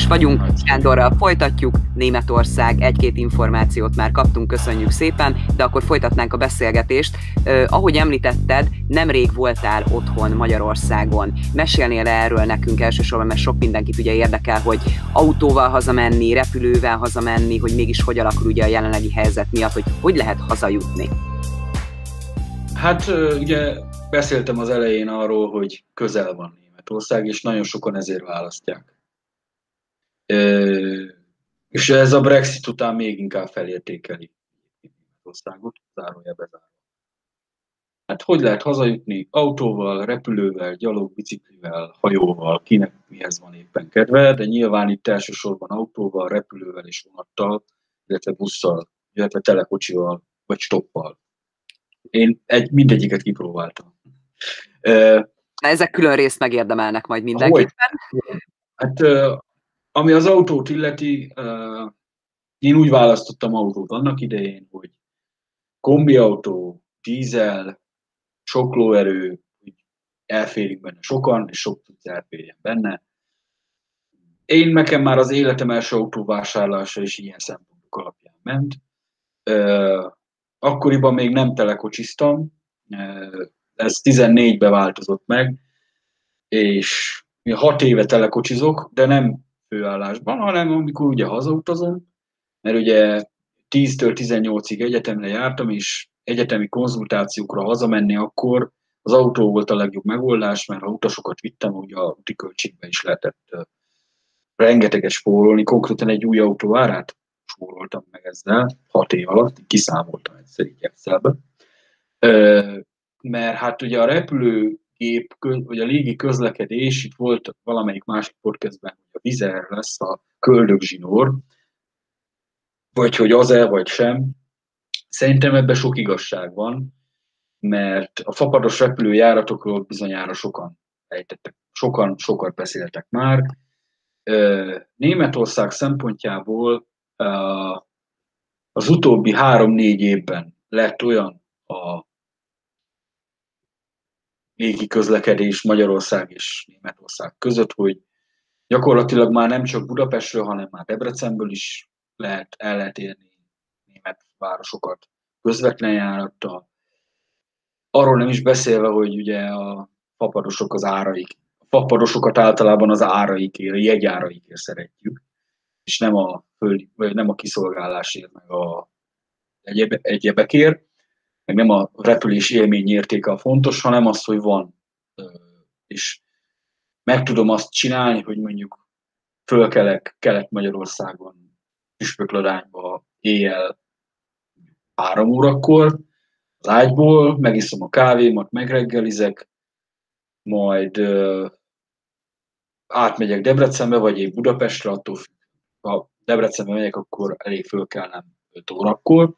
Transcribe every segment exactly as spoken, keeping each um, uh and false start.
is vagyunk, Sándorral folytatjuk, Németország, egy-két információt már kaptunk, köszönjük szépen, de akkor folytatnánk a beszélgetést. Uh, ahogy említetted, nemrég voltál otthon Magyarországon. Mesélnél -e erről nekünk elsősorban, mert sok mindenkit ugye érdekel, hogy autóval hazamenni, repülővel hazamenni, hogy mégis hogy alakul ugye a jelenlegi helyzet miatt, hogy hogy lehet hazajutni? Hát ugye beszéltem az elején arról, hogy közel van Németország, és nagyon sokan ezért választják. És ez a Brexit után még inkább felértékeli Németországot, zárója bezárva. Hát hogy lehet hazajutni? Autóval, repülővel, gyalog, biciklivel, hajóval, kinek mihez van éppen kedve, de nyilván itt elsősorban autóval, repülővel és vonattal, illetve busszal, illetve telekocsival, vagy stoppal. Én egy, mindegyiket kipróbáltam. Na, ezek külön részt megérdemelnek majd mindenképpen. Hát, ami az autót illeti, én úgy választottam autót annak idején, hogy kombiautó, dízel, sok lóerő, elférünk benne sokan, és sok tudsz elférjen benne. Én nekem már az életem első autóvásárlása is ilyen szempontok alapján ment. Akkoriban még nem telekocsiztam, ez tizennégyben változott meg, és hat éve telekocsizok, de nem főállásban, hanem amikor ugye hazautazom, mert ugye tíztől tizennyolcig egyetemre jártam, és egyetemi konzultációkra hazamenni akkor az autó volt a legjobb megoldás, mert ha utasokat vittem, ugye a úti költségbe is lehetett rengeteget spórolni, konkrétan egy új autó árát spóroltam meg ezzel hat év alatt, kiszámoltam egyszer így Excelbe. Mert hát ugye a repülőgép, vagy a légi közlekedés, itt volt valamelyik másik podcastben, hogy a Vizer lesz a köldögzsinór, vagy hogy az-e, vagy sem. Szerintem ebben sok igazság van, mert a fapados repülőjáratokról bizonyára sokan ejtettek, sokan, sokat beszéltek már. Németország szempontjából az utóbbi három-négy évben lett olyan a légi közlekedés Magyarország és Németország között, hogy gyakorlatilag már nem csak Budapestről, hanem már Debrecenből is lehet, el lehet érni német városokat közvetlen járattal. Arról nem is beszélve, hogy ugye a fapadosok az áraik, a fapadosokat általában az áraikért, a jegyáraikért szeretjük, és nem a, föld, vagy nem a kiszolgálásért, meg a egyéb, egyébekért, meg nem a repülés élmény értéke a fontos, hanem az, hogy van. És meg tudom azt csinálni, hogy mondjuk fölkelek Kelet-Magyarországon, Püspökladányba éjjel három órakor az ágyból, megiszom a kávémat, megreggelizek, majd átmegyek Debrecenbe, vagy épp Budapestre, attól függ. Ha Debrecenbe megyek, akkor elég fölkelnem öt órakor.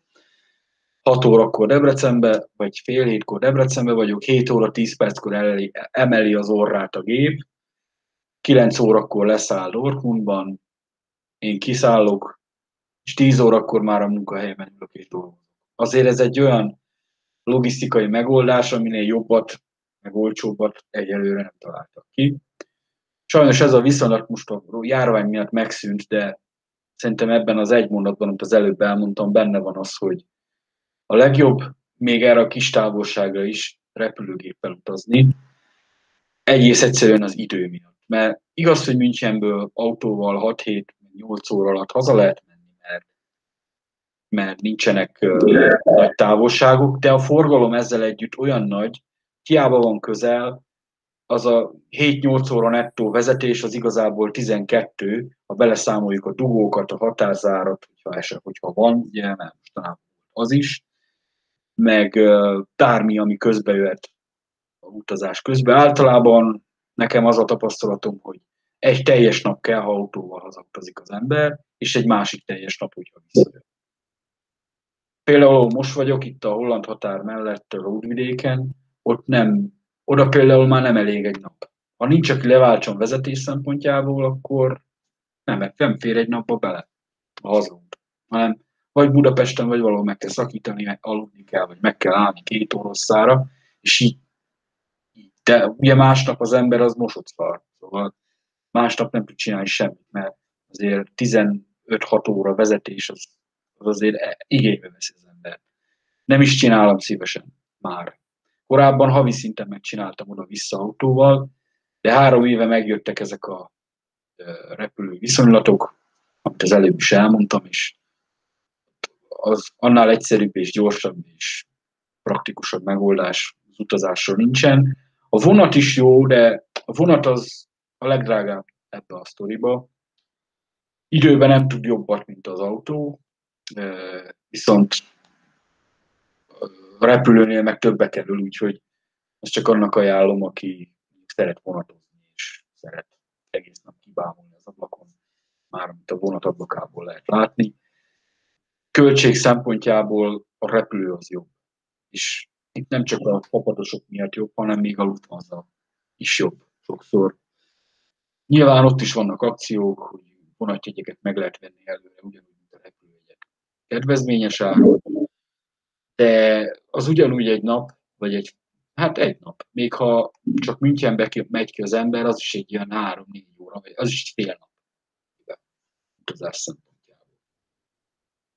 hat órakor Debrecenbe, vagy fél hétkor Debrecenbe vagyok, hét óra tíz perckor eleli, emeli az orrát a gép, kilenc órakor leszáll Dortmundban, én kiszállok, és tíz órakor már a munkahelyemen ülök és dolgozom. Azért ez egy olyan logisztikai megoldás, aminél jobbat, meg olcsóbbat egyelőre nem találtak ki. Sajnos ez a viszonylag most a járvány miatt megszűnt, de szerintem ebben az egy mondatban, amit az előbb elmondtam, benne van az, hogy a legjobb még erre a kis távolságra is repülőgéppel utazni, egész egyszerűen az idő miatt. Mert igaz, hogy Münchenből autóval hat-hét-nyolc óra alatt haza lehet menni, mert, mert nincsenek uh, nagy távolságok, de a forgalom ezzel együtt olyan nagy, hiába van közel, az a hét-nyolc óra nettó vezetés az igazából tizenkettő, ha beleszámoljuk a dugókat, a határzárat, hogyha eset, hogyha van, ugye, mert mostanában az is, meg bármi, ami közbe jöhet a utazás közben. Általában nekem az a tapasztalatom, hogy egy teljes nap kell, ha autóval hazautazik az ember, és egy másik teljes nap, hogyha visszajön. Például most vagyok itt a holland határ mellett, Ródvidéken, ott nem, oda például már nem elég egy nap. Ha nincs, aki leváltson vezetés szempontjából, akkor nem, nem fér egy napba bele a hazautat, hanem vagy Budapesten, vagy valahol meg kell szakítani, aludni kell, vagy meg kell állni két orosszára, és így. De ugye másnap az ember az mosodszar, szóval másnap nem tud csinálni semmit, mert azért tizenöt-hat óra vezetés az, az azért igénybe veszi az ember. Nem is csinálom szívesen már. Korábban havi szinten megcsináltam oda-vissza autóval, de három éve megjöttek ezek a repülő viszonylatok, amit az előbb is elmondtam, és az annál egyszerűbb és gyorsabb és praktikusabb megoldás az utazásról nincsen. A vonat is jó, de a vonat az a legdrágább ebbe a sztoriba. Időben nem tud jobbat, mint az autó, viszont a repülőnél meg többe kerül, úgyhogy ezt csak annak ajánlom, aki szeret vonatozni, és szeret egész nap kibámulni az ablakon, már amit a vonat ablakából lehet látni. Költség szempontjából a repülő az jobb, és itt nem csak a fapadosok miatt jobb, hanem még a Lufthansa is jobb sokszor. Nyilván ott is vannak akciók, hogy vonatjegyeket meg lehet venni előre, ugyanúgy, mint a repülőjegyek kedvezményes áron, de az ugyanúgy egy nap, vagy egy, hát egy nap, még ha csak Münchenbe megy ki az ember, az is egy ilyen három-négy óra, vagy az is fél nap utazás szempontjából.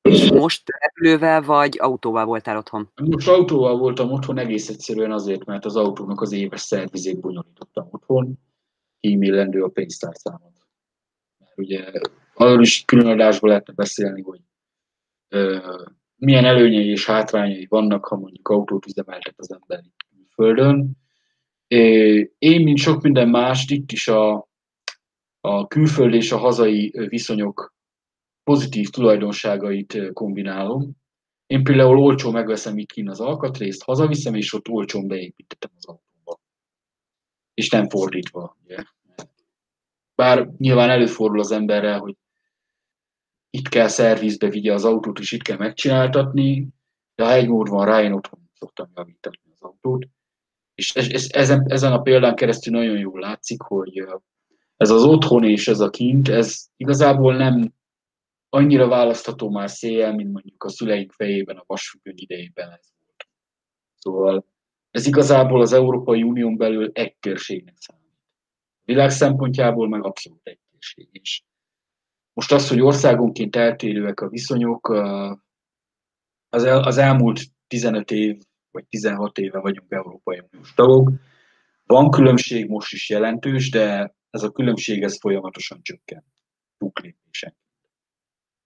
És most repülővel vagy autóval voltál otthon? Most autóval voltam otthon egész egyszerűen azért, mert az autónak az éves szervizét bonyolítottam otthon, kímélendő a pénztárcámat. Mert ugye arról is külön adásban lehetne beszélni, hogy ö, milyen előnyei és hátrányai vannak, ha mondjuk autót üzemeltet az ember itt külföldön. Én, mint sok minden más, itt is a, a külföld és a hazai viszonyok pozitív tulajdonságait kombinálom. Én például olcsó megveszem itt kint az alkatrészt, hazaviszem, és ott olcsón beépítettem az autóba. És nem fordítva. Ugye? Bár nyilván előfordul az emberrel, hogy itt kell szervizbe vigye az autót, és itt kell megcsináltatni, de ha egy mód van rá, én otthon szoktam javítatni az autót. És ez, ez, ezen, ezen a példán keresztül nagyon jól látszik, hogy ez az otthon és ez a kint, ez igazából nem annyira választható már széjjel, mint mondjuk a szüleink fejében, a vasfüggöny idejében ez volt. Szóval ez igazából az Európai Unión belül egy térségnek számít. A világ szempontjából meg abszolút egy térség is. Most az, hogy országonként eltérőek a viszonyok, az, el, az elmúlt tizenöt év, vagy tizenhat éve vagyunk Európai Uniós tagok. Van különbség, most is jelentős, de ez a különbség ez folyamatosan csökken. Túlépésen.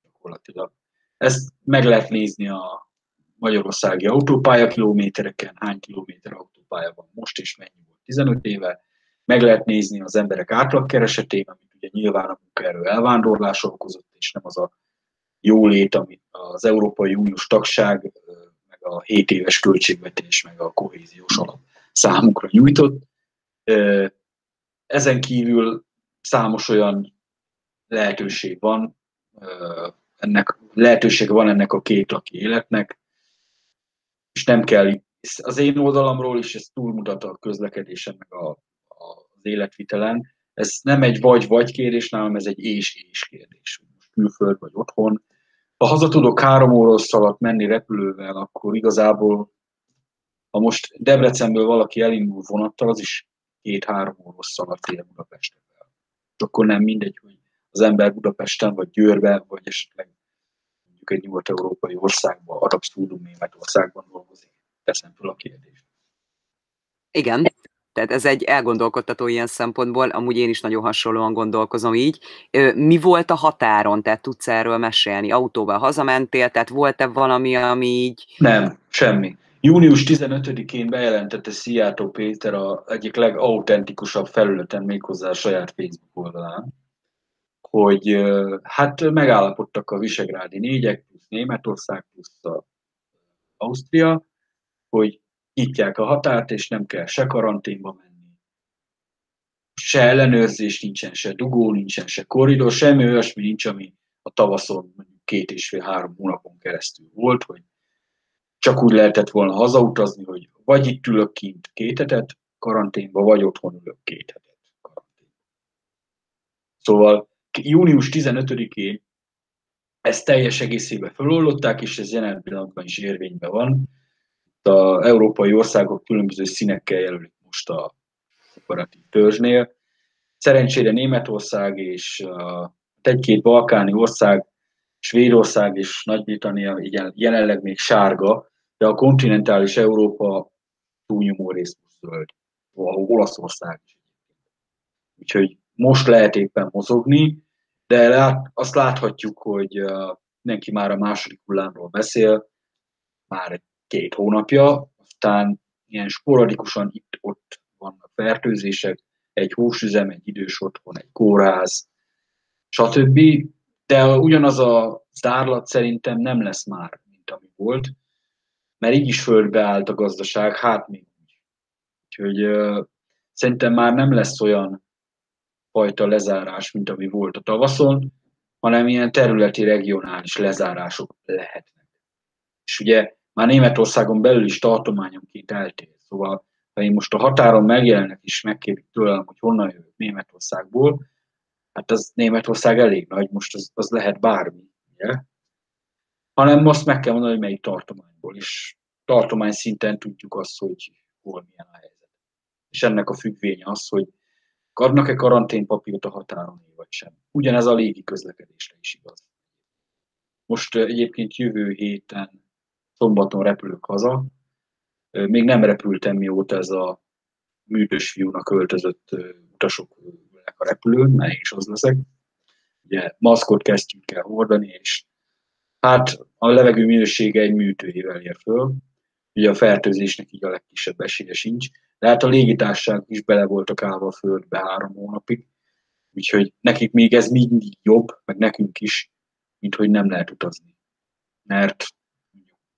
Gyakorlatilag. Ezt meg lehet nézni a magyarországi autópálya kilométereken, hány kilométer autópálya van most és mennyi volt tizenöt éve. Meg lehet nézni az emberek átlagkeresetében, amit ugye nyilván a munkaerő elvándorlás okozott, és nem az a jólét, amit az Európai Uniós tagság, meg a hét éves költségvetés, meg a kohéziós alap számukra nyújtott. Ezen kívül számos olyan lehetőség van, ennek, lehetőség van ennek a két laki életnek, és nem kell, az én oldalamról is ez túlmutat a közlekedésen, meg a, a, az életvitelen. Ez nem egy vagy-vagy kérdés nálam, ez egy és-és kérdés. Most külföld vagy otthon. Ha haza tudok három óra alatt menni repülővel, akkor igazából, ha most Debrecenből valaki elindul vonattal, az is két-három óra alatt ér Budapesten. És akkor nem mindegy, hogy az ember Budapesten, vagy Győrben, vagy esetleg mondjuk egy nyugat-európai országban, arab szúdum Németországban dolgozik. Teszem fel a kérdést. Igen. Tehát ez egy elgondolkodtató ilyen szempontból, amúgy én is nagyon hasonlóan gondolkozom így. Mi volt a határon? Tehát tudsz erről mesélni? Autóval hazamentél? Tehát volt-e valami, ami így... Nem, semmi. június tizenötödikén bejelentette Szijjártó Péter a egyik legautentikusabb felületen, méghozzá a saját Facebook oldalán, hogy hát megállapodtak a visegrádi négyek, plusz Németország, plusz Ausztria, hogy nyitják a határt, és nem kell se karanténba menni, se ellenőrzés nincsen, se dugó nincsen, se korridor, semmi olyasmi nincs, ami a tavaszon két és fél-három hónapon keresztül volt, hogy csak úgy lehetett volna hazautazni, hogy vagy itt ülök kint két hetet karanténba, vagy otthon ülök két hetet karanténba. Szóval június tizenötödikén ezt teljes egészében feloldották, és ez jelen pillanatban is érvényben van. Az európai országok különböző színekkel jelölik most a operatív törzsnél. Szerencsére Németország és egy-két balkáni ország, Svédország és Nagy-Britannia igen, jelenleg még sárga, de a kontinentális Európa túlnyomó rész zöld, ahol Olaszország is. Úgyhogy most lehet éppen mozogni, de lát, azt láthatjuk, hogy mindenki már a második hullámról beszél, már két hónapja, aztán ilyen sporadikusan itt-ott vannak fertőzések, egy húsüzem, egy idős otthon, egy kórház, stb. De ugyanaz a zárlat szerintem nem lesz már, mint ami volt, mert így is földbe állt a gazdaság, hát még úgy. Úgyhogy uh, szerintem már nem lesz olyan fajta lezárás, mint ami volt a tavaszon, hanem ilyen területi, regionális lezárások lehetnek. És ugye már Németországon belül is tartományonként eltér, szóval ha én most a határon megjelennek és megkérdik tőlem, hogy honnan jövök Németországból, hát az Németország elég nagy, most az, az lehet bármi, ugye? Hanem azt meg kell mondani, hogy melyik tartományból, és tartomány szinten tudjuk azt, hogy hol milyen a helyzet. És ennek a függvénye az, hogy adnak-e karanténpapírt a határon, vagy sem. Ugyanez a légi közlekedésre is igaz. Most egyébként jövő héten szombaton repülök haza. Még nem repültem, mióta ez a műtős fiúnak öltözött utasok ülnek a repülőn, mert én is az leszek. Ugye maszkot, kesztyűt kell hordani, és hát a levegő minősége egy műtőjével ér föl. Ugye a fertőzésnek így a legkisebb esélye sincs. De hát a légitársaság is bele voltak állva a földbe három hónapig, úgyhogy nekik még ez mindig jobb, meg nekünk is, mint hogy nem lehet utazni. Mert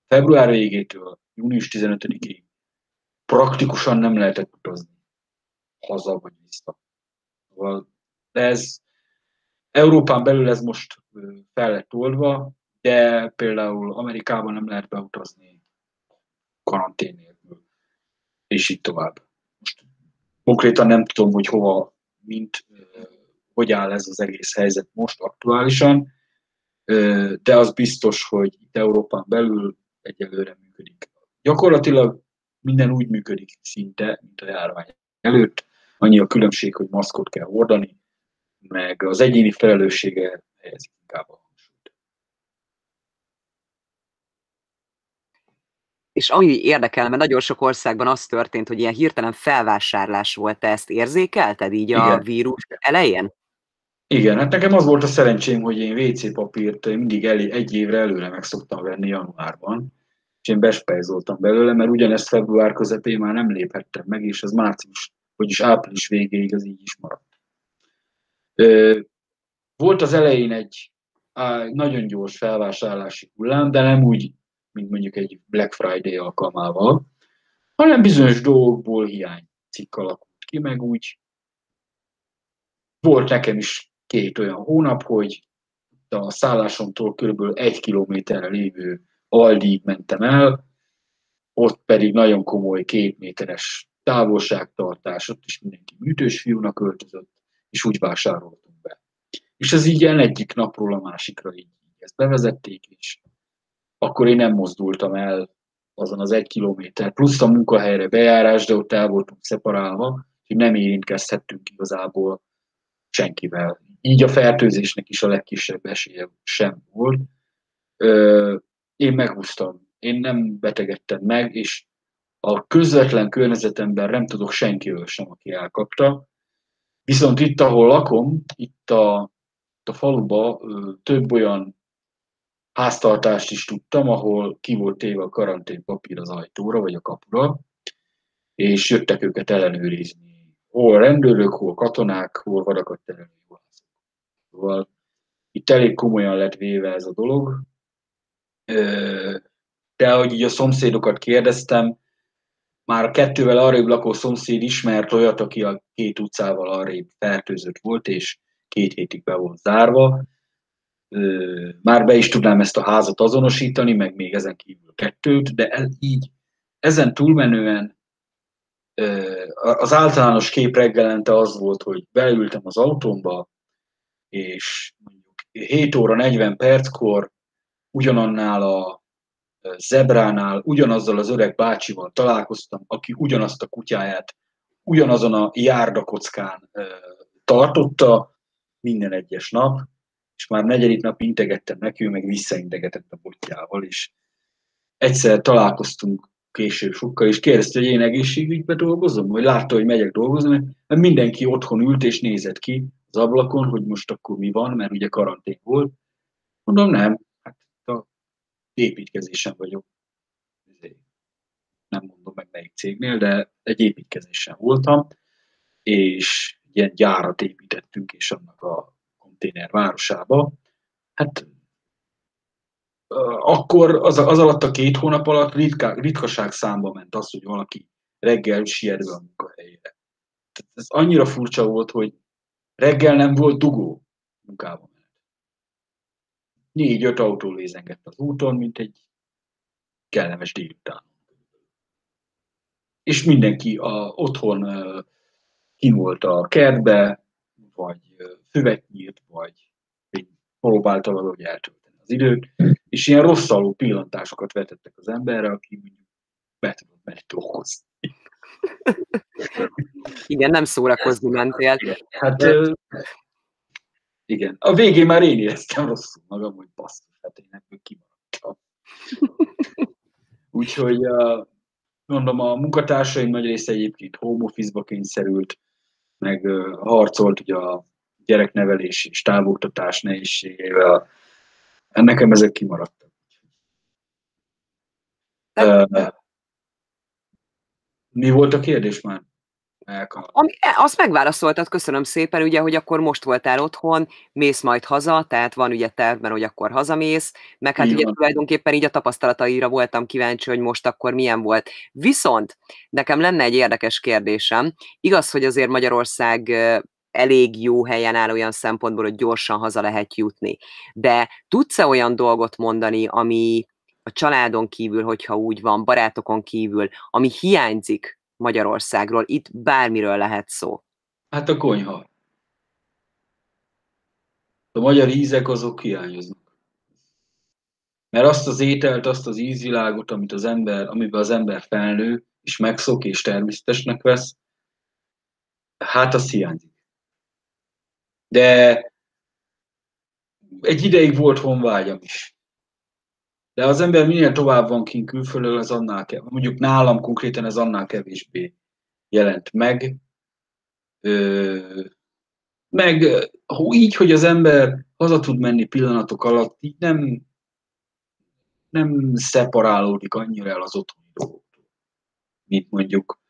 február végétől június tizenötödikéig praktikusan nem lehetett utazni haza vagy vissza. De ez Európán belül ez most fel lett oldva, de például Amerikában nem lehet beutazni karantén nélkül, és így tovább. Most konkrétan nem tudom, hogy hova, mint, hogy áll ez az egész helyzet most aktuálisan, de az biztos, hogy itt Európán belül egyelőre működik. Gyakorlatilag minden úgy működik szinte, mint a járvány előtt. Annyi a különbség, hogy maszkot kell hordani, meg az egyéni felelőssége helyezik inkább a hangsúlyt. És ami érdekel, mert nagyon sok országban az történt, hogy ilyen hirtelen felvásárlás volt, te ezt érzékelted így a Igen. vírus elején? Igen, hát nekem az volt a szerencsém, hogy én vé cé papírt mindig elé, egy évre előre meg szoktam venni januárban, és én bespejzoltam belőle, mert ugyanezt február közepén már nem léphettem meg, és ez március, vagyis április végéig az így is maradt. Volt az elején egy nagyon gyors felvásárlási hullám, de nem úgy, mint mondjuk egy Black Friday alkalmával, hanem bizonyos dolgokból hiánycikk alakult ki, meg úgy. Volt nekem is két olyan hónap, hogy a szállásomtól körülbelül egy kilométerre lévő Aldig mentem el, ott pedig nagyon komoly két méteres távolságtartás, ott is mindenki műtős fiúnak öltözött, és úgy vásároltunk be. És ez így egyik napról a másikra így ezt bevezették, és akkor én nem mozdultam el azon az egy kilométer, plusz a munkahelyre bejárás, de ott el voltunk szeparálva, hogy nem érintkezhettünk igazából senkivel. Így a fertőzésnek is a legkisebb esélye sem volt. Ö, én meghúztam, én nem betegedtem meg, és a közvetlen környezetemben nem tudok senkiről sem, aki elkapta. Viszont itt, ahol lakom, itt a, itt a faluba ö, több olyan háztartást is tudtam, ahol ki volt téve a karanténpapír az ajtóra, vagy a kapura, és jöttek őket ellenőrizni. Hol rendőrök, hol katonák, hol vadakat terelő vadászok. Szóval itt elég komolyan lett véve ez a dolog. De ahogy így a szomszédokat kérdeztem, már kettővel arrébb lakó szomszéd ismert olyat, aki a két utcával arrébb fertőzött volt, és két hétig be volt zárva. Már be is tudnám ezt a házat azonosítani, meg még ezen kívül kettőt, de ez így ezen túlmenően az általános kép reggelente az volt, hogy beültem az autómba, és mondjuk hét óra negyven perckor ugyanannál a zebránál, ugyanazzal az öreg bácsival találkoztam, aki ugyanazt a kutyáját ugyanazon a járdakockán tartotta minden egyes nap, és már negyedik nap integettem neki, ő meg visszaintegetett a botjával, és egyszer találkoztunk később sokkal, és kérdezte, hogy én egészségügyben dolgozom, vagy látta, hogy megyek dolgozni, mert mindenki otthon ült és nézett ki az ablakon, hogy most akkor mi van, mert ugye karantén volt. Mondom, nem, hát a építkezésen vagyok. Nem mondom meg melyik cégnél, de egy építkezésen voltam, és ilyen gyárat építettünk, és annak a konténer városába. Hát akkor az, az alatt a két hónap alatt ritka, ritkaság számba ment az, hogy valaki reggel sietve a munkahelyére. Tehát ez annyira furcsa volt, hogy reggel nem volt dugó munkában. Négy-öt autó lézengett az úton, mint egy kellemes délután. És mindenki a, otthon ki volt a kertbe, vagy füvet nyírt, vagy próbálta valahogy eltölteni az időt, és ilyen rosszalló pillantásokat vetettek az emberre, aki mondjuk be tudott menni dolgozni. Igen, nem szórakozni mentél. Hát, igen. A végén már én éreztem rosszul magam, hogy basszus, hát én ebből kimaradtam. Úgyhogy mondom, a munkatársaim nagy része egyébként home office-ba kényszerült, meg harcolt ugye a gyereknevelés és távoktatás nehézségével. Nekem ezek kimaradtak. Nem. Mi volt a kérdés már? Ami, azt megválaszoltad, köszönöm szépen, ugye, hogy akkor most voltál otthon, mész majd haza, tehát van ugye tervben, hogy akkor hazamész, meg hát igen. Ugye tulajdonképpen így a tapasztalataira voltam kíváncsi, hogy most akkor milyen volt. Viszont nekem lenne egy érdekes kérdésem. Igaz, hogy azért Magyarország elég jó helyen áll olyan szempontból, hogy gyorsan haza lehet jutni, de tudsz-e olyan dolgot mondani, ami a családon kívül, hogyha úgy van, barátokon kívül, ami hiányzik Magyarországról, itt bármiről lehet szó? Hát a konyha. A magyar ízek azok hiányoznak. Mert azt az ételt, azt az ízvilágot, amit az ember, amiben az ember felnő, és megszok, és természetesnek vesz, hát az hiányzik. De egy ideig volt honvágyam is. De az ember minél tovább van kint külföldön, az annál kevésbé, mondjuk nálam konkrétan ez annál kevésbé jelent meg. Ö, meg így, hogy az ember haza tud menni pillanatok alatt, így nem, nem szeparálódik annyira el az otthoni dolgoktól, mint mondjuk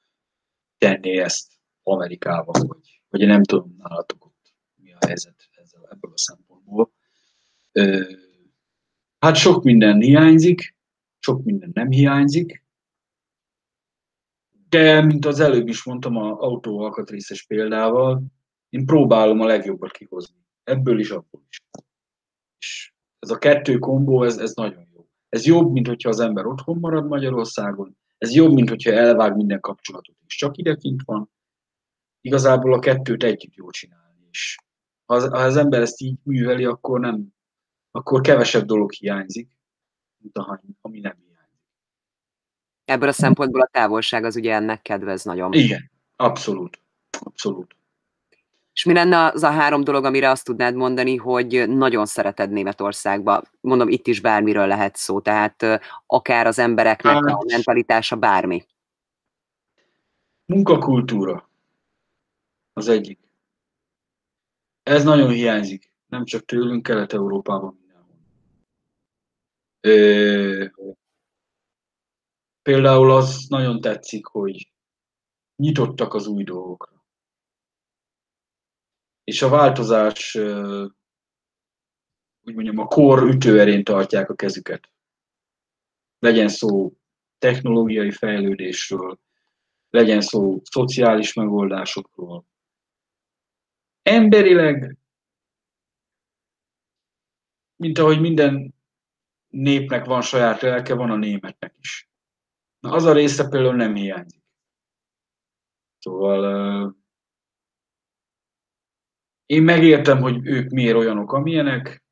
tenné ezt Amerikában, vagy, vagy nem tudom nálatok ott mi a helyzet ezzel, ebből a szempontból. Ö, Hát sok minden hiányzik, sok minden nem hiányzik, de, mint az előbb is mondtam az autóalkatrészes példával, én próbálom a legjobbat kihozni. Ebből is, abból is. És ez a kettő kombó, ez, ez nagyon jó. Ez jobb, mint hogyha az ember otthon marad Magyarországon, ez jobb, mint hogyha elvág minden kapcsolatot, és csak idekint van. Igazából a kettőt együtt jól csinálni is. Ha az, ha az ember ezt így műveli, akkor nem... akkor kevesebb dolog hiányzik, mint ami nem hiányzik. Ebből a szempontból a távolság az ugye ennek kedvez nagyon. Igen, abszolút. abszolút. És mi lenne az a három dolog, amire azt tudnád mondani, hogy nagyon szereted Németországba? Mondom, itt is bármiről lehet szó, tehát akár az embereknek hát, a mentalitása, bármi. Munkakultúra az egyik. Ez nagyon hiányzik. Nem csak tőlünk, Kelet-Európában mindenhol. Ö, például az nagyon tetszik, hogy nyitottak az új dolgokra. És a változás, úgy mondjam, a kor ütőerén tartják a kezüket. Legyen szó technológiai fejlődésről, legyen szó szociális megoldásokról. Emberileg, mint ahogy minden népnek van saját lelke, van a németnek is. Na, az a része például nem hiányzik. Szóval euh, én megértem, hogy ők miért olyanok, amilyenek,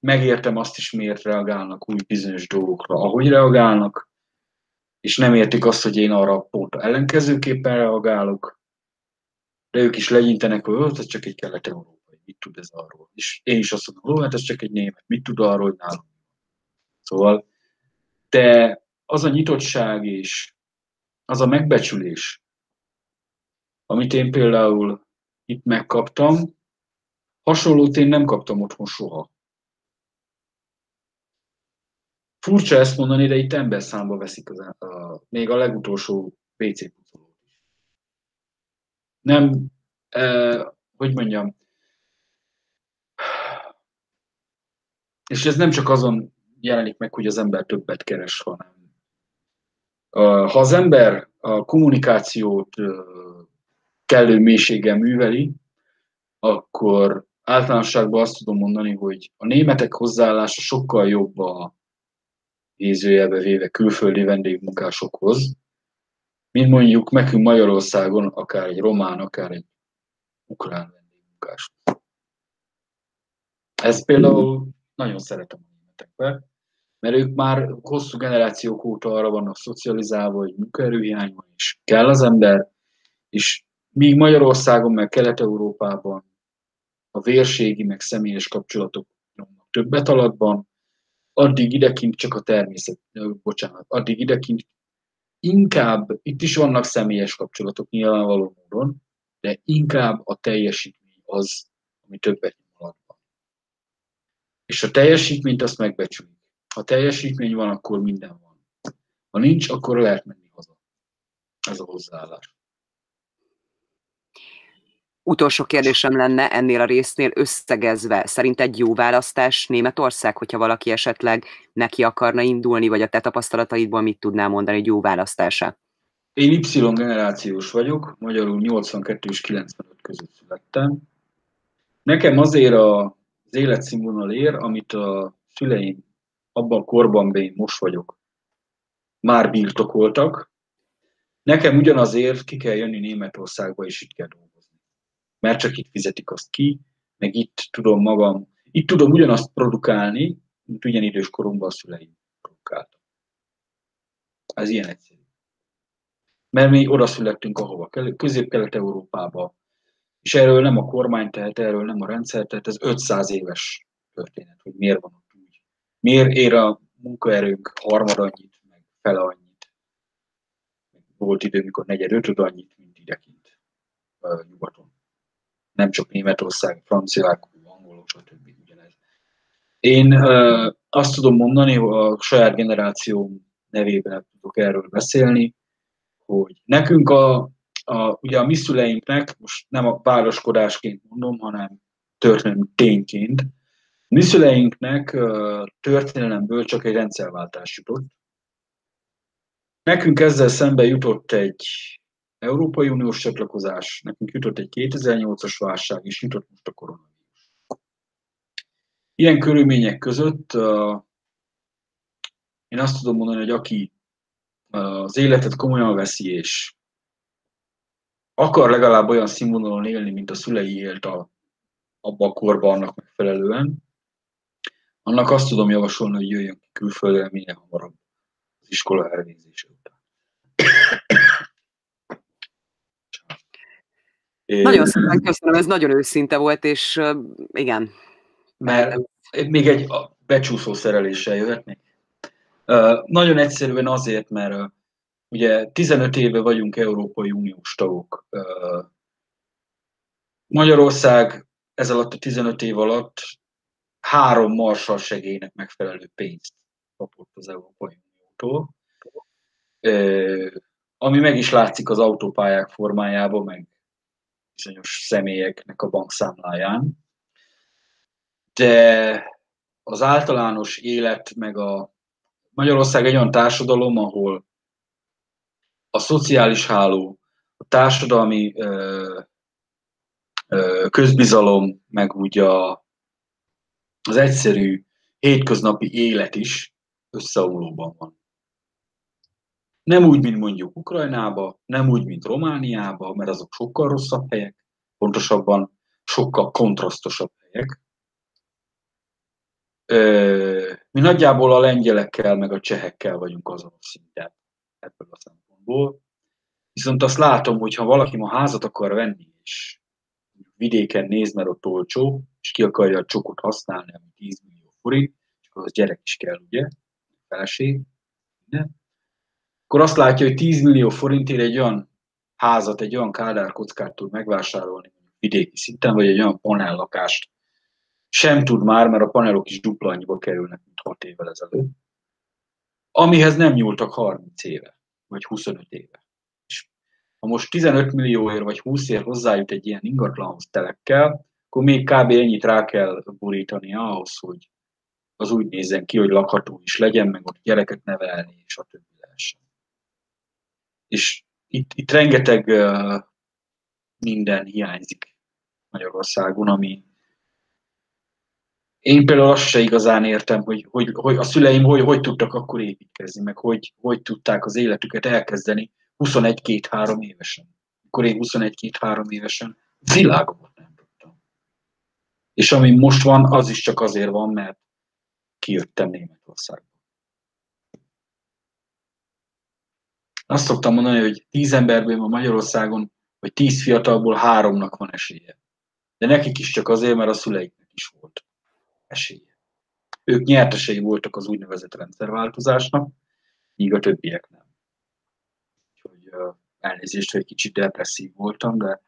megértem azt is, miért reagálnak új bizonyos dolgokra, ahogy reagálnak, és nem értik azt, hogy én arra pont ellenkezőképpen reagálok, de ők is legyintenek, hogy ez csak egy kelet-európai. mit tud ez arról. És én is azt mondom, hát ez csak egy német, mit tud arról, hogy nálunk. Szóval, de az a nyitottság és az a megbecsülés, amit én például itt megkaptam, hasonlót én nem kaptam otthon soha. Furcsa ezt mondani, de itt emberszámba veszik az, a, még a legutolsó pé cé pucolót. Nem, eh, hogy mondjam, és ez nem csak azon jelenik meg, hogy az ember többet keres, hanem ha az ember a kommunikációt kellő mélységgel műveli, akkor általánosságban azt tudom mondani, hogy a németek hozzáállása sokkal jobb a idézőjelbe véve külföldi vendégmunkásokhoz, mint mondjuk nekünk Magyarországon, akár egy román, akár egy ukrán vendégmunkás. Ez például nagyon szeretem a németekben, mert ők már hosszú generációk óta arra vannak szocializálva, hogy munkaerőhiány van, és kell az ember, és míg Magyarországon, meg Kelet-Európában a vérségi, meg személyes kapcsolatok nyomnak többet alatban, addig idekint csak a természet, bocsánat, addig idekint inkább, itt is vannak személyes kapcsolatok nyilvánvaló módon, de inkább a teljesítmény az, ami többet nyom alatban. És a teljesítményt azt megbecsüljük. Ha teljesítmény van, akkor minden van. Ha nincs, akkor lehet menni haza. Ez a hozzáállás. Utolsó kérdésem lenne ennél a résznél összegezve. Szerint egy jó választás Németország, hogyha valaki esetleg neki akarna indulni, vagy a te tapasztalataidból mit tudnál mondani egy jó választása? Én Y generációs vagyok, magyarul nyolcvankettő és kilencvenöt között születtem. Nekem azért az életszínvonal ér, amit a szüleim abban a korban, én most vagyok, már birtokoltak. Nekem ugyanazért ki kell jönni Németországba, és itt kell dolgozni. Mert csak itt fizetik azt ki, meg itt tudom magam, itt tudom ugyanazt produkálni, mint ugyan idős koromban a szüleim produkáltak. Ez ilyen egyszerű. Mert mi oda születtünk, ahova kell, Közép-Kelet-Európába, és erről nem a kormány tehet, erről nem a rendszer tehet, ez ötszáz éves történet, hogy miért van. Miért ér a munkaerőnk harmad annyit, meg fele annyit? Volt idő, mikor negyed, ötöd annyit, mint idekint nyugaton. Nem csak Németország, franciák, angolok, stb. Ugyanez. Én ö, azt tudom mondani, hogy a saját generációm nevében tudok erről beszélni, hogy nekünk a, a, ugye a mi szüleinknek, most nem a városkodásként mondom, hanem történelmi tényként, mi szüleinknek történelemből csak egy rendszerváltás jutott. Nekünk ezzel szemben jutott egy Európai Uniós csatlakozás, nekünk jutott egy kétezer-nyolcas válság, és jutott most a koronavírus. Ilyen körülmények között én azt tudom mondani, hogy aki az életet komolyan veszi, és akar legalább olyan színvonalon élni, mint a szülei élt a, abban a korban annak megfelelően, annak azt tudom javasolni, hogy jöjjön ki külföldre minél hamarabb az iskola elvégzése után. Én... Nagyon szépen köszönöm, ez nagyon őszinte volt, és igen. Mert még egy becsúszó szereléssel jöhetnék. Nagyon egyszerűen azért, mert ugye tizenöt éve vagyunk Európai Uniós tagok. Magyarország ez alatt a tizenöt év alatt három Marshall segélynek megfelelő pénzt kapott az Európai Uniótól, ami meg is látszik az autópályák formájában, meg bizonyos személyeknek a bankszámláján. De az általános élet, meg a Magyarország egy olyan társadalom, ahol a szociális háló, a társadalmi közbizalom, meg úgy a az egyszerű hétköznapi élet is összeomlóban van. Nem úgy, mint mondjuk Ukrajnába, nem úgy, mint Romániába, mert azok sokkal rosszabb helyek, pontosabban sokkal kontrasztosabb helyek. Mi nagyjából a lengyelekkel, meg a csehekkel vagyunk azon a szinten ebből a szempontból. Viszont azt látom, hogy ha valaki ma házat akar venni, és vidéken néz, mert ott olcsó, és ki akarja a csokot használni, ami tíz millió forint, és akkor az gyerek is kell, ugye, feleség, minden. Akkor azt látja, hogy tíz millió forintért egy olyan házat, egy olyan kádárkockát tud megvásárolni vidéki szinten, vagy egy olyan panellakást sem tud már, mert a panelok is dupla annyiba kerülnek, mint hat évvel ezelőtt, amihez nem nyúltak harminc éve, vagy huszonöt éve. És ha most tizenöt millióért vagy húszért hozzájut egy ilyen ingatlanhoz telekkel, akkor még kb. Ennyit rá kell borítani ahhoz, hogy az úgy nézzen ki, hogy lakható is legyen, meg ott gyereket nevelni, és a többi lehessen. És itt, itt rengeteg minden hiányzik Magyarországon, ami én például azt se igazán értem, hogy, hogy, hogy a szüleim hogy, hogy tudtak akkor építkezni, meg hogy, hogy tudták az életüket elkezdeni huszonegy-kettő-három évesen. Akkor én huszonegy-kettő-három évesen világomat nem tudtam. És ami most van, az is csak azért van, mert kijöttem Németországba. Azt szoktam mondani, hogy tíz emberből ma Magyarországon, vagy tíz fiatalból háromnak van esélye. De nekik is csak azért, mert a szüleiknek is volt esélye. Ők nyertesei voltak az úgynevezett rendszerváltozásnak, míg a többiek nem. Úgyhogy elnézést, hogy kicsit depresszív voltam, de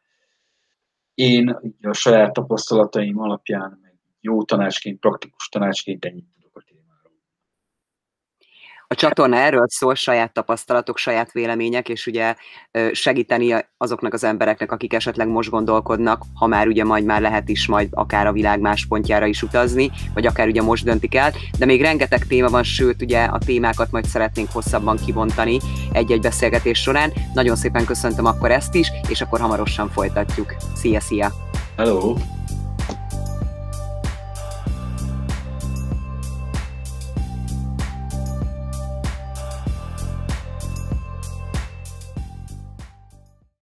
én a saját tapasztalataim alapján, meg jó tanácsként, praktikus tanácsként ennyit tudok a témáról. A csatorna erről szól, saját tapasztalatok, saját vélemények, és ugye segíteni azoknak az embereknek, akik esetleg most gondolkodnak, ha már ugye majd már lehet is majd akár a világ más pontjára is utazni, vagy akár ugye most döntik el, de még rengeteg téma van, sőt ugye a témákat majd szeretnénk hosszabban kibontani egy-egy beszélgetés során. Nagyon szépen köszöntöm akkor ezt is, és akkor hamarosan folytatjuk. Szia, szia! Hello!